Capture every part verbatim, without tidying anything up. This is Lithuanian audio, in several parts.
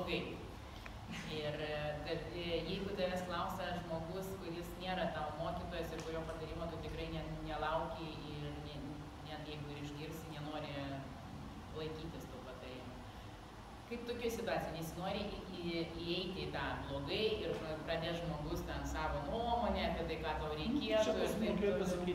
blogai. Ir kad jeigu tavęs klausia žmogus, kuris nėra tau mokytojas ir kurio patarimo tu tikrai nelauki ir net jeigu ir išgirsi, nenori laikytis tų patarimų. Kaip tokia situacija, nesinori įeiti į tą blogai ir pradės žmogus ten savo nuomonę apie tai, ką tau reikėtų.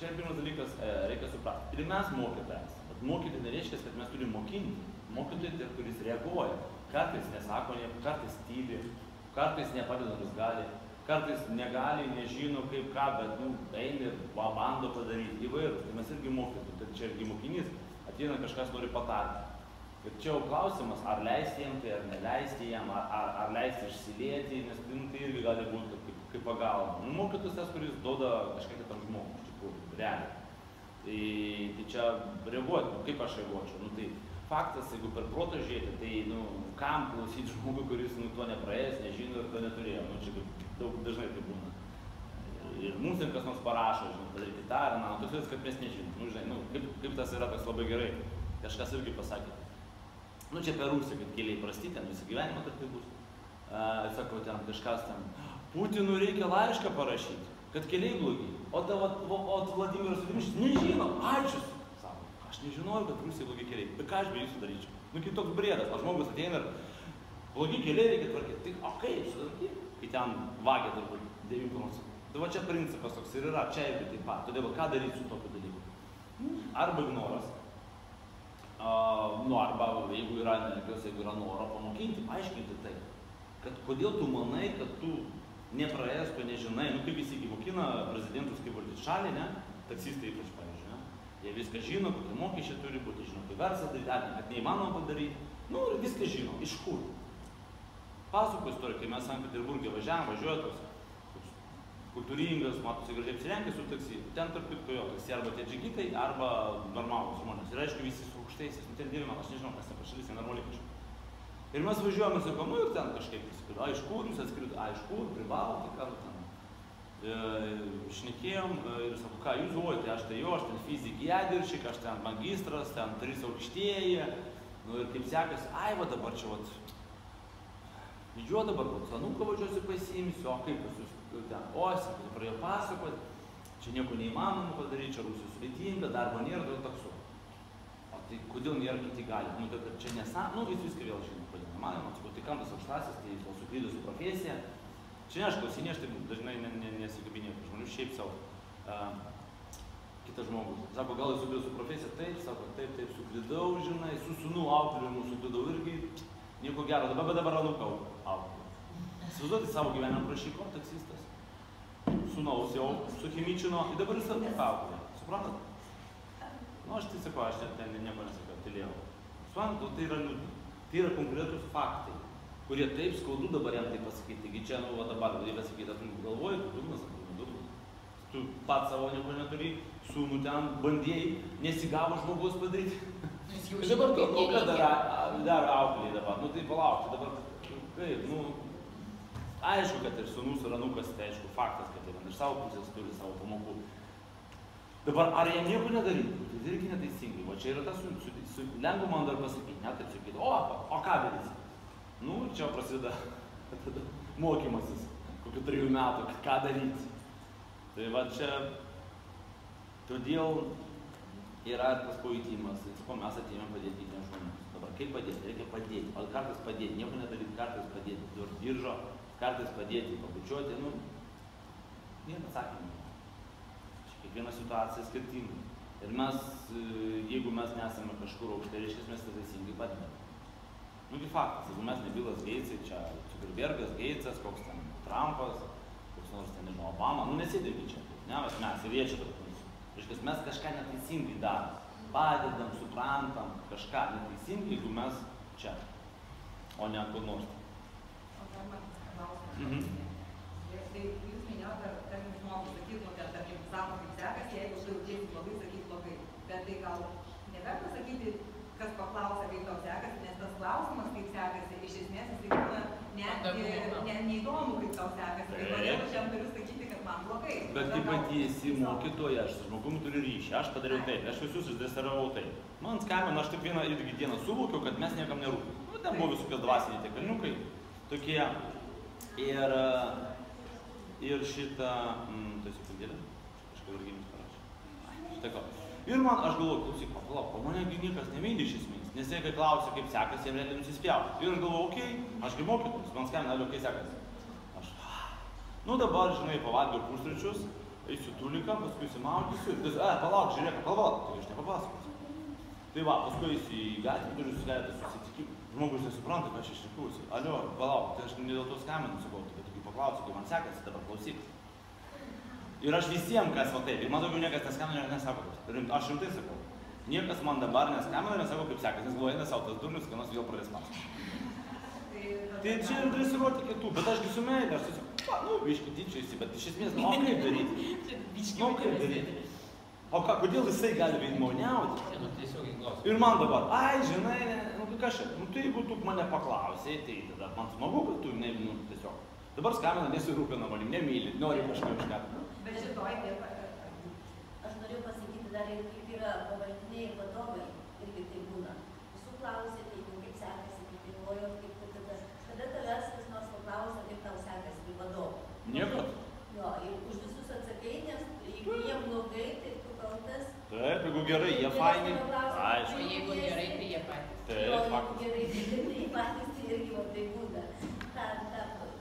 Čia pirmas dalykas reikia suprasti. Ir mes mokytojams. Mokyti nereiškia, kad mes turim mokinti. Mokytojai tai, kuris reaguoja. Kartais nesako, kartais tyli, kartais nepadeda gali, kartais negali, nežino kaip ką, bet nu, eini ir bando padaryti įvairų. Tai mes irgi mokytojai, tai čia irgi mokinys, ateina kažkas nori patarti. Ir čia jau klausimas, ar leisti jam tai, ar neleisti jam, ar, ar, ar leisti išsilieti, nes nu, tai irgi gali būti kaip, kaip pagalba. Nu, mokytis tas, kuris duoda kažką kitam žmogui, iš tikrųjų, realiai. Tai, tai čia reaguoti, nu, kaip aš reaguočiau. Nu, tai, faktas, jeigu per protą žiūrėti, tai nu, kam klausyti žmogų, kuris nu, to nepraėjęs, nežino ir to neturėjo. Nu, čia daug dažnai tai būna. Ir mums ir kas nors parašo, žinot, padaryti tą ar aną, toks kad mes nežinom. Nu, žinai, nu, kaip, kaip tas yra toks labai gerai. Kažkas irgi pasakė. Nu, čia per Rusiją, kad keliai prasti, ten visą gyvenimą tarp tai bus. Uh, Sakau, ten kažkas ten, Putinui reikia laišką parašyti, kad keliai blogi. O Vladimiras Vladimiras nežino, ačiū. Aš nežinojau, kad Rusijai blogi keliai. Bet ką aš be jų sudaryčiau? Nu, kai toks briedas, aš žmogus ateina ir blogi keliai reikia tvarkyti. Tik, o kaip sudarkyti? Kai ten vagia darbai, devynių klausimų. Tai va čia principas toks ir yra, čia irgi taip pat. Todėl, ką daryti su tokiu dalyku? Arba ignoras. Uh, nu, arba, jeigu yra, jeigu yra noro pamokinti, paaiškinti tai. Kad kodėl tu manai, kad tu nepraėjęs, tu nežinai. Nu, kaip visi mokina prezidentus kaip valdyti šalį, ne? Taksistai ypač, pavyzdžiui. Jie viską žino, kokie mokesčiai turi būti, žino, kaip verslą daryti, kad neįmanoma padaryti. Nu, ir viską žino. Iš kur? Pasakojau istoriją, kai mes Sankt Peterburge važiavam, važiuoja toks kultūringas, matosi gražiai apsirengęs su taksi. Ten tarp kitko jo taksi arba tie džigitai, arba normalūs žmonės. Ir aišku, visi su aukštais, nu, ten dirbama, aš nežinau, kas ten pašalis, ten normaliai kažkaip. Ir mes važiuojame su komu ir ten kažkaip įsikrido. Aišku, jūs atskrido, aišku, privalo, tai ką ten. Šnekėjom ir sakau, ką jūs duojate, aš tai jo, aš ten fizik jadiršik, aš ten magistras, ten trys aukštieji, nu ir kaip sekasi, ai va dabar čia vat, jo dabar vat, anuką važiuosiu pasiimsiu, o kaip jūs ten, o sakau, pradėjo pasakot, čia nieko neįmanoma padaryti, čia Rusijos sudėtinga, darbo nėra, dėl taksu. O tai kodėl nėra, kiti gali, nu tai kad čia nesam, nu jis viską vėl šiandien padėna, man jau atsakau, tai kam tas aukštasis, tai jis suklydus su profesija. Čia ne aš klausinė, aš taip dažnai nesigabinėjau žmonių, šiaip savo kitas žmogus. Sako, gal jis suklydau su profesija, taip, sako, taip, taip, suklydau, žinai, su sūnų auklėjimu suklydau irgi, nieko gero, dabar, bet dabar anūkau auklėjimą. Įsivaizduoti savo gyvenimą prašyko, taksistas, sūnaus jau, suchimičino, ir dabar jis anūką auklėjo, suprantat? Nu, aš tai sakau, aš ten nieko nesakau, tylėjau. Suprantu, tai yra liūdna, tai yra konkretus faktai, kurie taip skaudu dabar jam tai pasakyti. Taigi čia, nu, va dabar, jie pasakyti, tu galvoji, tu durnas, tu durnas. Tu pats savo nieko neturi, sūnų ten bandėjai, nesigavo žmogus padaryti. Ir dabar tu, o ką dar auklėjai dabar, nu tai palaukti, dabar, kaip, nu, aišku, kad ir sūnus ir anukas, tai aišku, faktas, kad ir savo pusės turi savo pamokų. Dabar, ar jie nieko nedaryti, tai irgi neteisingai, va čia yra tas, lengva man dar pasakyti, net ir sakyti, o, o ką daryti? Nu, čia prasideda mokymasis, kokiu trijų metų, ką daryti. Tai va čia, todėl yra tas pajutimas, mes atėjome padėti kitiems žmonėms. Dabar kaip padėti? Reikia padėti, o kartais padėti, nieko nedaryti, kartais padėti, dur diržo, kartais padėti, pabučiuoti, nu, nėra atsakymų. Kiekviena situacija skirtinga. Ir mes, jeigu mes nesame kažkur aukštai, reiškia, mes teisingai padėtume. Nu, tai faktas, jeigu mes ne Bilas Geitsai, čia Zuckerbergas, Geitsas, koks ten Trumpas, koks nors ten, nežinau, Obama, nu nesidėgi čia, ne, bet mes ir jie čia tarp mūsų. Reiškia, mes kažką neteisingai darom, padedam, suprantam, kažką neteisingai, jeigu mes čia, o ne kur nors. O dar man klausimas. Tai jūs minėjote, kad tarkim žmogus sakyt, nu, kad tarkim sako, kaip sekas, jeigu tu jautiesi blogai, sakyt blogai. Bet tai gal neverta sakyti, kas paklausia, kaip tau sekasi, nes tas klausimas, kaip sekasi, iš esmės jis būna net neįdomu, kaip tau sekasi. Kodėl aš jam turiu sakyti, kad man blogai. Bet kaip pati esi mokytoja, aš su žmogumi turiu ryšį, aš padariau taip, aš visus išdresiravau taip. Man skamina, aš taip vieną irgi dieną suvokiau, kad mes niekam nerūpim. Nu, ten buvo visokie dvasiniai tie kalniukai, tokie. Ir, ir šitą, mm, tu esi padėlė? Kažkaip irgi jums parašė. Štai ko. Ir man, aš galvoju, klausyk, palauk, o mane niekas nemyli iš esmės. Nes jie, kai klausia, kaip sekasi, jie realiai nusispjauti. Ir aš galvoju, okei, okay, aš kaip mokytus, man skamina, ar kai sekasi. Aš, nu dabar, žinai, pavalgiau pusryčius, eisiu tuliką, paskui įsimaudysiu. Ir e, palauk, žiūrėk, kalvot, tai aš nepapasakosiu. Tai va, paskui eisiu į gatvę, turiu susileitą susitikimą. Žmogus nesupranta, ką aš iš tikrųjų. Alio, palauk, tai aš ne dėl to skaminu, sakau, tai kai paklausiu, kaip man sekasi, dabar klausyk. Ir aš visiems, kas va taip, ir man daugiau niekas neskamina, nesako, aš rimtai sakau. Niekas man dabar neskamina, nesako, kaip sekasi, nes galvoja, nes autas durnius, kai nors vėl pradės pasakoti. Tai čia ir dresiruoti kitų, bet aš su meile, aš susiku, nu, biškį tyčiojusi, bet iš esmės, nu, kaip daryti? Nu, kaip daryti? O ką, kodėl jisai gali veidmauniauti? Ir man dabar, ai, žinai, nu, kažkaip, nu, tai jeigu tu mane paklausai, tai tada man smagu, kad tu, ne, nu, tiesiog. Dabar skamina, nesirūpina manim, nemyli, nori kažką iškart. Bet šitoj vietoj, aš noriu pasakyti dar ir kaip yra pavaldiniai ir vadovai, irgi tai būna. Visų klausia, tai jau kaip sekasi, kaip dėkojo, kaip tada. Tada tavęs vis nors paklausia, kaip tau sekasi, kaip vadovai. Niekas. Jo, ir už visus atsakai, nes jeigu jie blogai, tai tu kaltas. Taip, jeigu gerai, jie faini. Aišku, jeigu gerai, tai jie patys. Taip, faktas. Gerai, tai patys, tai irgi va tai būna.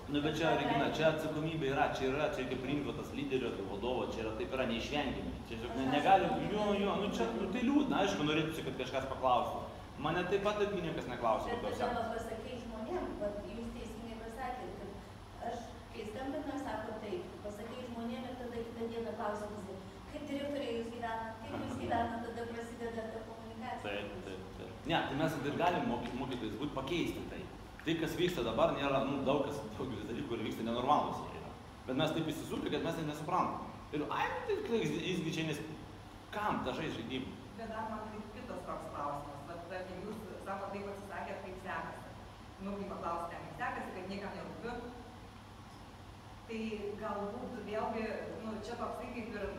Nu, bet čia, Regina, čia atsakomybė yra, čia yra, čia reikia priimti tas lyderio, tai vadovo, čia yra, taip yra neišvengiami. Čia tiesiog negali, jo, jo, nu čia, nu tai liūdna, aišku, norėtųsi, kad kažkas paklaustų. Mane taip pat irgi niekas neklausė, kad tausia. Bet tada pasakai žmonėm, va, jūs teisingai pasakėt, kad aš, kai skambina, sako taip, pasakai žmonėm ir tada kitą dieną klausimus, kaip direktoriai jūs gyvena, kaip jūs gyvena, tada prasideda ta komunikacija. Taip, taip, taip. Ne, tai mes ir galim mokytis būti pakeisti tai. Tai, kas vyksta dabar, nėra, nu, daug kas, daugelis dalykų, kurie vyksta nenormalus jie yra. Bet mes taip įsisūpė, kad mes tai nesuprantam. Ir, ai, tai jisgi čia nes... Kam dažai žaidimai? Bet dar man tai kitas toks klausimas. Vat, tarkim, jūs, sako, taip atsisakėt, kaip sekasi. Nu, kaip paklausite, kaip sekasi, kad niekam nerūpiu. Tai galbūt vėlgi, nu, čia toksai kaip ir...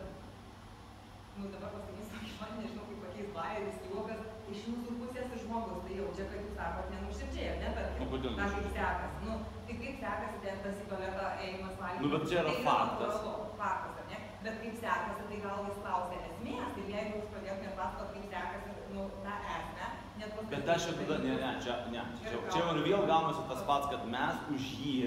Nu, dabar pasakysiu, iš man nežinau, kaip pakeis bajeris, juokas. Iš jūsų pusės ir žmogus tai jaučia, kad jūs sakot, nenuširdžiai, ne, tarkim, na, kaip sekasi. Nu, tai kaip sekasi, ten tas į tualetą ėjimas valgymas. Nu, bet čia yra faktas. Faktas, ar ne? Bet kaip sekasi, tai gal jis klausia esmės, tai jeigu jūs pradėtumėt pasakot, kaip sekasi, nu, tą esmę, net pasakyti. Bet aš jau tada, ne, ne, čia, ne, čia jau vėl gaunasi tas pats, kad mes už jį,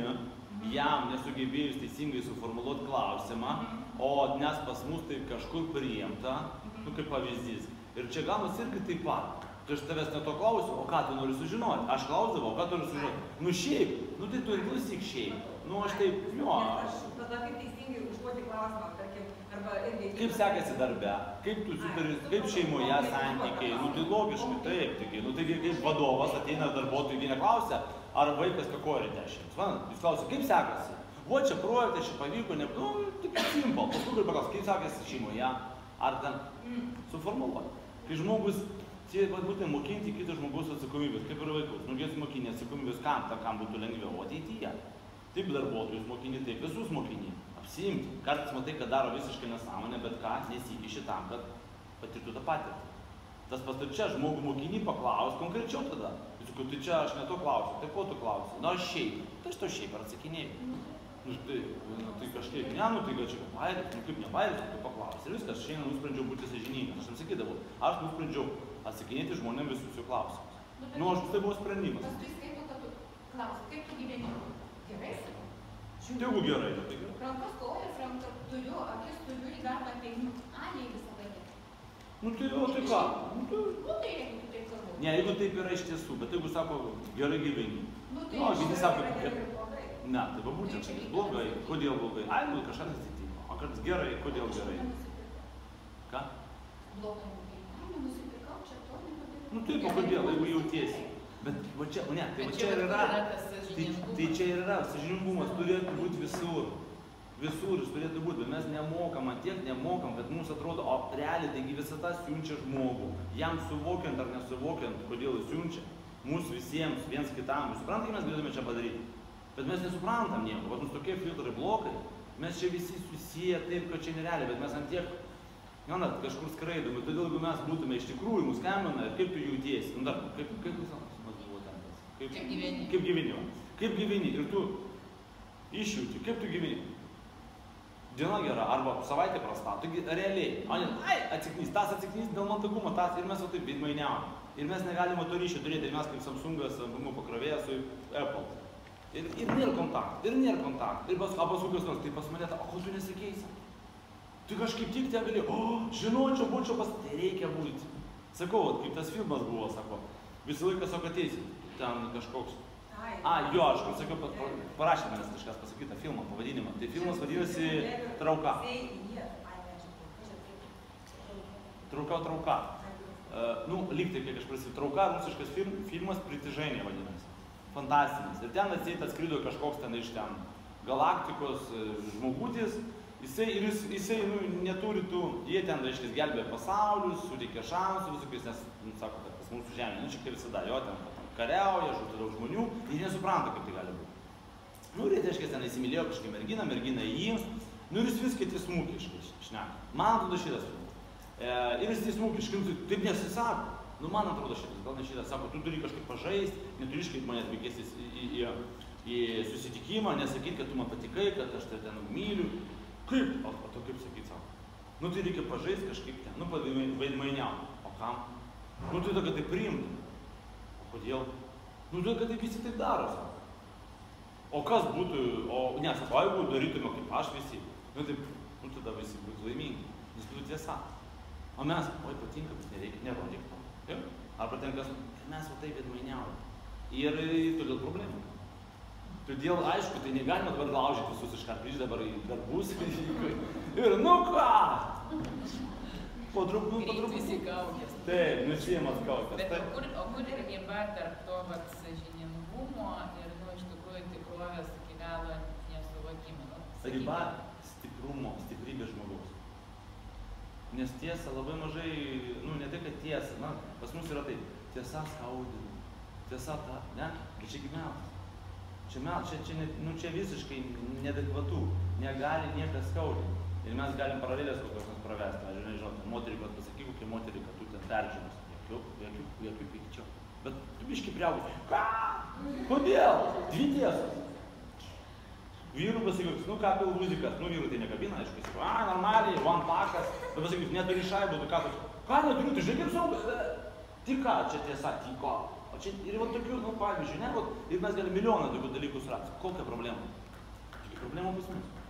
jam nesugebėjus teisingai suformuluoti klausimą, o nes pas mus tai kažkur priimta, nu, kaip pavyzdys. Ir čia galas irgi taip pat. Tai aš tavęs ne to klausiu, o ką tu nori sužinoti? Aš klausdavau, o ką tu nori sužinoti? Nu šiaip, nu tai tu ir klausyk šiaip. Nu aš taip, jo. Nes aš tada kaip teisingai užduoti klausimą, tarkim, arba irgi... Kaip sekasi darbe, kaip tu sutari, kaip šeimoje santykiai, nu tai logiškai, taip, taigi, nu tai kaip vadovas ateina darbuotojų vieną klausę, ar vaikas kakorė dešimt. Man, jūs klausiu, kaip sekasi? O čia projektas, čia pavyko, ne... Nu, tik simpel, paskui ir paklaus, kaip sekasi šeimoje, ar ten suformuluoti. Kai žmogus, tai būtent mokinti kitos žmogus atsakomybės, kaip ir vaikus, žmogus mokinė atsakomybės kam, ta kam būtų lengviau ateityje. Taip darbuotojus mokinį, taip visus mokinį, apsiimti. Kartais matai, kad daro visiškai nesąmonę, bet ką nesikiši tam, kad patirtų tą patirtį. Tas pas čia žmogų mokinį paklaus konkrečiau tada. Jis sako, tai čia aš ne to klausiu, tai ko tu klausi? Na aš šiaip, tai aš to šiaip ar atsakinėjau. Nu tai, tai kažkaip, ne, nu tai gal čia pabairis, nu kaip nebairis, tu paklausi. Ir viskas, šiandien nusprendžiau būti sąžiningas. Aš jam sakydavau, aš nusprendžiau atsakinėti žmonėm visus jų klausimus. Nu, aš tai buvo sprendimas. Pas tu įskaitų, kad tu klausi, kaip tu gyveni? Gerai, sakau? Tegu gerai, tai gerai. Rankas kojas, rankas turiu, akis turiu, į darbą ateinu. A, jei visą laikę. Nu tai, o tai ką? Nu tai, jeigu tu taip kalbau. Ne, jeigu taip yra iš tiesų, bet jeigu sako, gerai gyveni. Nu tai, ne, tai va būtent čia blogai, kodėl blogai? Ai, nu, kažkas atsitiko. O kartais gerai, kodėl gerai? Ką? Blogai, ai, nu, nusipirkau, čia to nepadėlė. Nu taip, o kodėl, jeigu jautiesi? Bet va čia, ne, tai va čia ir yra, tai čia ir yra, sąžiningumas turėtų būti visur. Visur jis turėtų būti, bet mes nemokam, tiek nemokam, bet mums atrodo, o realiai, taigi visada siunčia žmogų. Jam suvokiant ar nesuvokiant, kodėl jis siunčia, mūsų visiems, viens kitam. Jūs suprantate, kaip mes galėtume čia padaryti? Bet mes nesuprantam nieko, vat mums tokie filtrai blokai, Mes čia visi susiję taip, kad čia nerealiai, bet mes ant tiek, nenat, kažkur skraidome. Todėl, jeigu mes būtume iš tikrųjų, mus skambina, kaip tu jautiesi, nu dar, kaip visomas buvo ten, kaip gyveni, kaip gyveni, kaip gyveni, ir tu išjauti, kaip tu gyveni. Diena gera, arba savaitė prasta, tu realiai, o ne, ai, atsiknys, tas atsiknys dėl mandagumo, tas, ir mes jau taip veidmainiaujame. Ir mes negalime to ryšio turėti, ir mes kaip Samsungas buvom pakrovėję su Apple. Ir, ir nėra kontaktų, ir nėra kontaktų, ir pas, apasukas nors, tai pas mane, o ko tu nesikeisi? Tu kažkaip tik tie gali, o, žinočiau, būčiau pas, tai reikia būti. Sakau, kaip tas filmas buvo, sako, visą laiką sako ateisi, ten kažkoks. A, jo, aš kur sakiau, parašė manęs kažkas pasakytą filmą, pavadinimą. Tai filmas vadinasi Trauka. Trauka, Trauka. Nu, lyg taip, kiek aš prasidėjau. Trauka, rusiškas filmas, pritižainė vadinasi. Fantastinis. Ir ten atseit atskrido kažkoks ten iš ten galaktikos žmogutis. Jisai, ir jisai, nu, neturi tų, jie ten, reiškia, gelbėjo pasaulius, suteikia šansų, visokiais, nes, nu, sako, kad pas mūsų žemė, nu, šiek tiek visada, jo, ten, kariauja, žūtų daug žmonių, ir nesupranta, kaip tai gali būti. Nu, ir, reiškia, ten įsimylėjo kažkaip merginą, merginą jiems, nu, ir jis vis kiti smūkiškai šneka. Man atrodo šitas filmas. E, ir jis smūkiškai, taip nesisako. Nu, man atrodo šitas, gal ne šitas, sako, tu turi kažkaip pažaisti, neturi kažkaip manęs vykėsis į, į, į, į susitikimą, nesakyti, kad tu man patikai, kad aš tai ten myliu. Kaip? O, o tu kaip sakyt savo? Nu, tai reikia pažaisti kažkaip ten, nu, vaidmainiau. O kam? Nu, tai kad tai priimtų. O kodėl? Nu, tai kad tai visi taip daro savo. O kas būtų, o ne, sako, jeigu darytume kaip aš visi, nu, tai, nu, tada visi būtų laimingi, nes būtų tiesa. O mes, oi, patinka, bet nereikia, nerodyk to. Taip? Arba ten kas, mes va taip vaidmainiau. Ir todėl problemų. Todėl, aišku, tai negalima dabar laužyti visus iš karto, iš dabar į darbus ir nu ką? Po truputį, po truputį. Visi kaukės. Taip, nusiemas kaukės. Bet o kur, o kur ir riba tarp to vat sąžiningumo ir, nu, iš tikrųjų tikrovės iki galo nesuvokimo? Nu, riba stiprumo, stiprybės žmogaus. Nes tiesa labai mažai, nu, ne tai, kad tiesa, na, pas mus yra taip, tiesa skaudina, tiesa ta, ne, bet čia gyvenimas. Čia, čia, čia, nu, čia visiškai neadekvatų, negali niekas skaudinti. Ir mes galim paralelės kokios nors pravesti, aš nežinau, moterį, kad pasakyk, kokia moterį, kad tu ten peržiūrės, jokių, jokių, jokių pykčio. Bet tu biškai priaugai, ką? Kodėl? Dvi tiesos. Vyrų pasakyks, nu ką, pil muzikas, nu vyrų tai nekabina, aišku, jis, a, normaliai, one pakas, tu pasakyks, neturi šaibų, tu ką, ką neturiu, tai žiūrėk, saugai, tik ką, čia tiesa, tyko. O čia ir va tokių, nu, pavyzdžiui, ne, va, ir mes galim milijoną tokių dalykų surasti. Kokia problema? Problema bus mūsų.